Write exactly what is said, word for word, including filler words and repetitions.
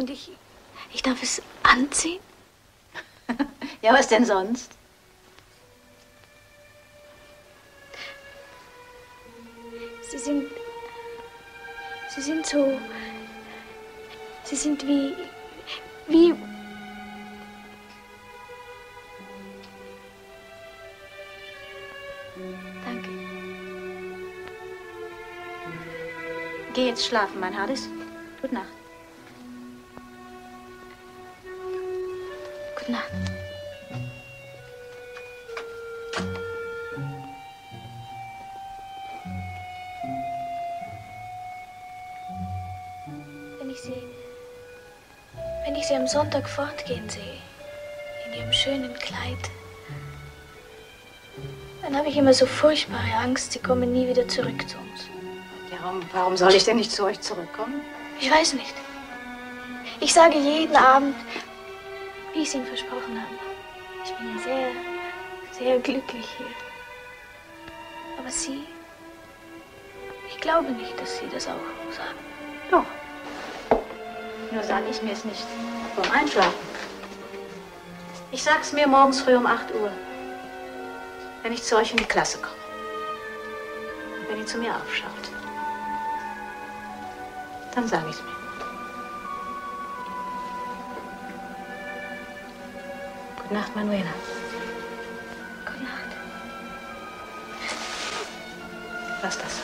Und ich, ich darf es anziehen? Ja, was denn sonst? Sie sind, Sie sind so, Sie sind wie, wie... Danke. Geh jetzt schlafen, mein Hades. Gute Nacht. Gute Nacht. Wenn ich Sie, wenn ich Sie am Sonntag fortgehen sehe, in Ihrem schönen Kleid, dann habe ich immer so furchtbare Angst, Sie kommen nie wieder zurück zu uns. Ja, warum, warum soll ich denn nicht zu euch zurückkommen? Ich weiß nicht. Ich sage jeden Abend, wie ich es Ihnen versprochen habe, ich bin sehr, sehr glücklich hier. Aber Sie, ich glaube nicht, dass Sie das auch sagen. Doch. Nur sage ich mir es nicht vorm Einschlafen. Ich sag's mir morgens früh um acht Uhr. Wenn ich zu euch in die Klasse komme. Und wenn ihr zu mir aufschaut, dann sage ich es mir. Gute Nacht, Manuela. Gute Nacht. Lass das.